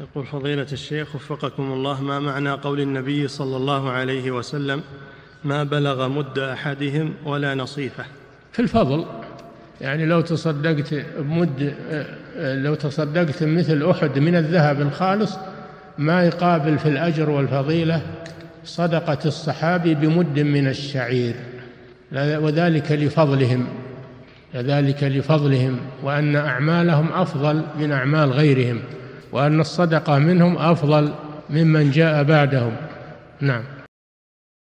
يقول فضيلة الشيخ وفقكم الله، ما معنى قول النبي صلى الله عليه وسلم ما بلغ مد أحدهم ولا نصيفه؟ في الفضل، يعني لو تصدقت مثل أحد من الذهب الخالص ما يقابل في الأجر والفضيلة صدقة الصحابي بمد من الشعير، وذلك لفضلهم وأن أعمالهم أفضل من أعمال غيرهم، وأن الصدقة منهم أفضل ممن جاء بعدهم. نعم.